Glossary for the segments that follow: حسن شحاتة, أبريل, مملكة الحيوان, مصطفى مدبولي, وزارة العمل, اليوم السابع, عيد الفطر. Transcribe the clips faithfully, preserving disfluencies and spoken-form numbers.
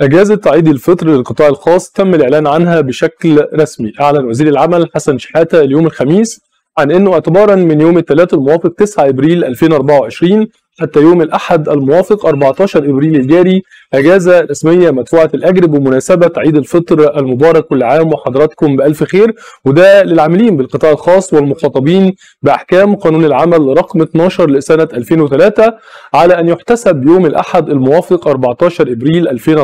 اجازة عيد الفطر للقطاع الخاص تم الاعلان عنها بشكل رسمي. اعلن وزير العمل حسن شحاتة اليوم الخميس عن انه اعتبارا من يوم الثلاثاء الموافق تسعة ابريل ألفين وأربعة وعشرين حتى يوم الاحد الموافق أربعة عشر ابريل الجاري اجازة رسمية مدفوعة الاجر بمناسبة عيد الفطر المبارك. كل عام وحضراتكم بالف خير، وده للعاملين بالقطاع الخاص والمخاطبين باحكام قانون العمل رقم اتناشر لسنة ألفين وثلاثة، على ان يحتسب يوم الاحد الموافق أربعة عشر ابريل ألفين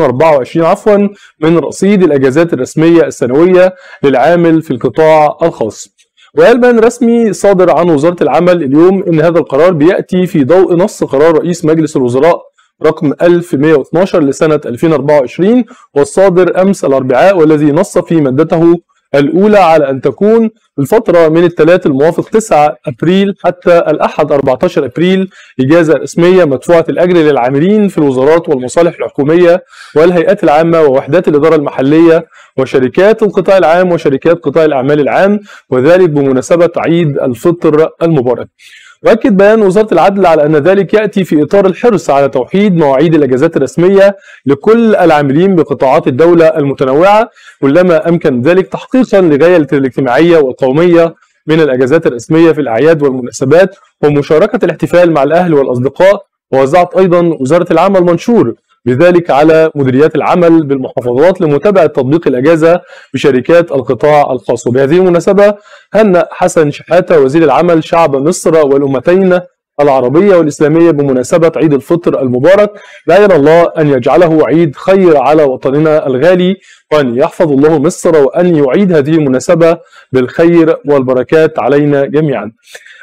وأربعة وعشرين عفوا من رصيد الاجازات الرسمية السنوية للعامل في القطاع الخاص. وقال بيان رسمي صادر عن وزارة العمل اليوم ان هذا القرار بيأتي في ضوء نص قرار رئيس مجلس الوزراء رقم ألف ومئة واثناشر لسنة ألفين وأربعة وعشرين والصادر امس الاربعاء، والذي نص في مادته الاولى على ان تكون الفترة من الثلاثاء الموافق تسعة ابريل حتى الاحد أربعة عشر ابريل اجازة رسمية مدفوعة الاجر للعاملين في الوزارات والمصالح الحكومية والهيئات العامة ووحدات الادارة المحلية وشركات القطاع العام وشركات قطاع الاعمال العام، وذلك بمناسبة عيد الفطر المبارك. واكد بيان وزارة العدل على ان ذلك ياتي في اطار الحرص على توحيد مواعيد الاجازات الرسمية لكل العاملين بقطاعات الدولة المتنوعة كلما امكن ذلك تحقيقا لغاية الاجتماعية والقومية من الاجازات الرسمية في الاعياد والمناسبات ومشاركة الاحتفال مع الاهل والاصدقاء. ووزعت ايضا وزارة العمل منشور بذلك على مديريات العمل بالمحافظات لمتابعة تطبيق الأجازة بشركات القطاع الخاص. وبهذه المناسبة هنأ حسن شحاتة وزير العمل شعب مصر والأمتين العربية والإسلامية بمناسبة عيد الفطر المبارك، لعل الله أن يجعله عيد خير على وطننا الغالي، وأن يحفظ الله مصر، وأن يعيد هذه المناسبة بالخير والبركات علينا جميعا.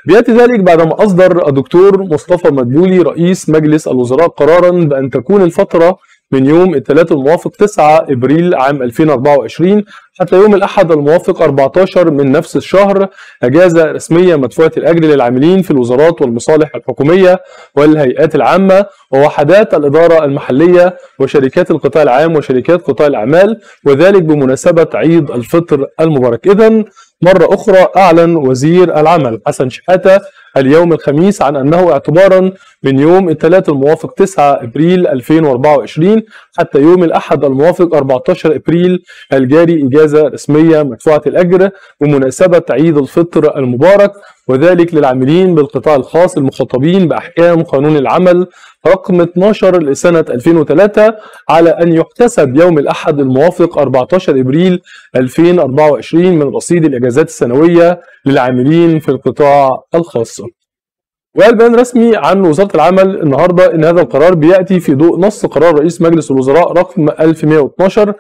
بيأتي ذلك بعدما أصدر الدكتور مصطفى مدبولي رئيس مجلس الوزراء قرارا بأن تكون الفترة من يوم الثلاثاء الموافق تسعة ابريل عام ألفين وأربعة وعشرين حتى يوم الاحد الموافق أربعة عشر من نفس الشهر اجازه رسميه مدفوعه الاجر للعاملين في الوزارات والمصالح الحكوميه والهيئات العامه ووحدات الاداره المحليه وشركات القطاع العام وشركات قطاع الاعمال، وذلك بمناسبه عيد الفطر المبارك. اذن مره اخرى اعلن وزير العمل حسن شحاتة اليوم الخميس عن انه اعتبارا من يوم الثلاثاء الموافق تسعة ابريل ألفين وأربعة وعشرين حتى يوم الاحد الموافق أربعة عشر ابريل الجاري اجازه رسميه مدفوعه الاجر بمناسبه عيد الفطر المبارك، وذلك للعاملين بالقطاع الخاص المخاطبين باحكام قانون العمل رقم اتناشر لسنه ألفين وثلاثة، على ان يحتسب يوم الاحد الموافق أربعة عشر ابريل ألفين وأربعة وعشرين من رصيد الاجازات السنويه للعاملين في القطاع الخاص. وقال بيان رسمي عن وزارة العمل النهارده ان هذا القرار بياتي في ضوء نص قرار رئيس مجلس الوزراء رقم ألف ومئة واثناشر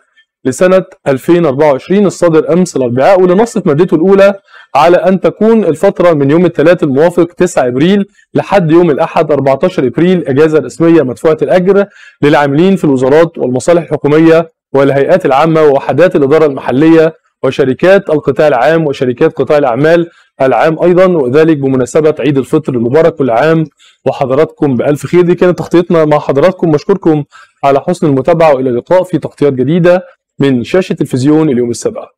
لسنة ألفين وأربعة وعشرين الصادر امس الاربعاء، واللي نص في مادته الاولى على ان تكون الفترة من يوم الثلاثاء الموافق تسعة ابريل لحد يوم الاحد أربعة عشر ابريل اجازة رسمية مدفوعة الاجر للعاملين في الوزارات والمصالح الحكومية والهيئات العامة ووحدات الادارة المحلية وشركات القطاع العام وشركات قطاع الاعمال العام ايضا، وذلك بمناسبة عيد الفطر المبارك. كل عام وحضراتكم بألف خير. دي كانت تغطيتنا مع حضراتكم، مشكوركم على حسن المتابعة، والى اللقاء في تغطيات جديدة من شاشة تلفزيون اليوم السابع.